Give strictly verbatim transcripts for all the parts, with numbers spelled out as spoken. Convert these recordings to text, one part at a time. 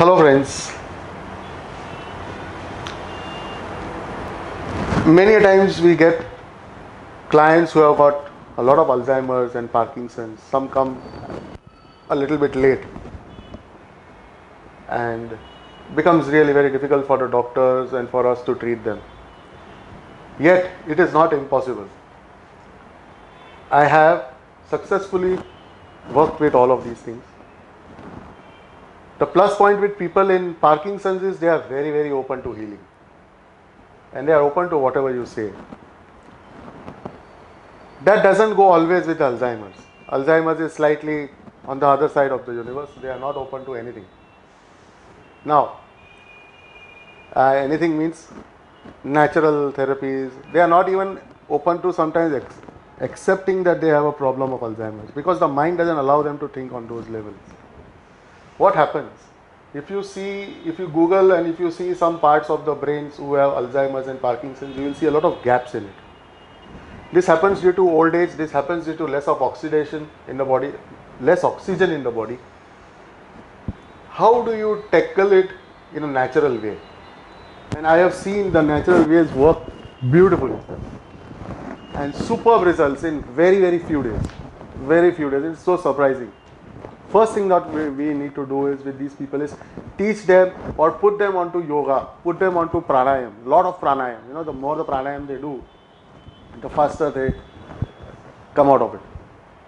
Hello friends, many times we get clients who have got a lot of Alzheimer's and Parkinson's. Some come a little bit late and becomes really very difficult for the doctors and for us to treat them. Yet it is not impossible. I have successfully worked with all of these things. The plus point with people in Parkinson's is they are very very open to healing, and they are open to whatever you say. That doesn't go always with Alzheimer's. Alzheimer's is slightly on the other side of the universe. They are not open to anything. Now, uh, anything means natural therapies. They are not even open to sometimes ex accepting that they have a problem of Alzheimer's, because the mind doesn't allow them to think on those levels. What happens? If you see, if you Google and if you see some parts of the brains who have Alzheimer's and Parkinson's, you will see a lot of gaps in it. This happens due to old age, this happens due to less of oxidation in the body, less oxygen in the body. How do you tackle it in a natural way? And I have seen the natural ways work beautifully and superb results in very, very few days. Very few days. It's so surprising. First thing that we need to do is with these people is teach them or put them onto yoga, put them onto pranayam, lot of pranayam. You know, the more the pranayam they do, the faster they come out of it.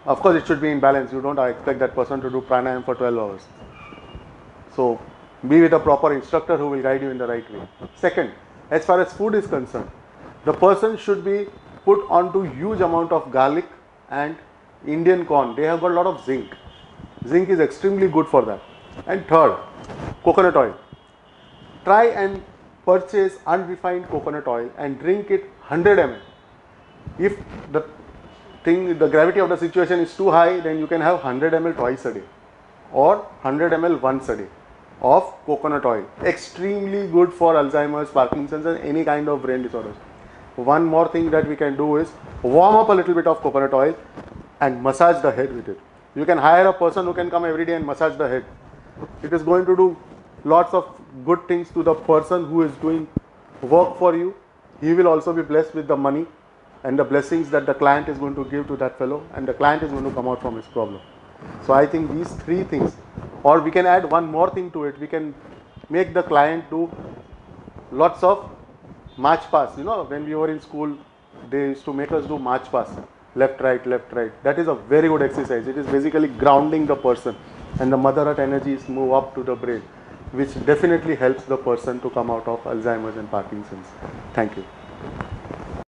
Of course, it should be in balance. You don't expect that person to do pranayam for twelve hours. So, be with a proper instructor who will guide you in the right way. Second, as far as food is concerned, the person should be put onto huge amount of garlic and Indian corn. They have got a lot of zinc. Zinc is extremely good for that. And third, coconut oil. Try and purchase unrefined coconut oil and drink it one hundred milliliters. If the thing, the gravity of the situation is too high, then you can have one hundred milliliters twice a day or one hundred milliliters once a day of coconut oil. Extremely good for Alzheimer's, Parkinson's and any kind of brain disorders. One more thing that we can do is warm up a little bit of coconut oil and massage the head with it. You can hire a person who can come every day and massage the head. It is going to do lots of good things to the person who is doing work for you. He will also be blessed with the money and the blessings that the client is going to give to that fellow, and the client is going to come out from his problem. So I think these three things, or we can add one more thing to it. We can make the client do lots of march pass. You know, when we were in school, they used to make us do march pass. Left, right, left, right. That is a very good exercise. It is basically grounding the person, and the mother earth energies move up to the brain, which definitely helps the person to come out of Alzheimer's and Parkinson's. Thank you.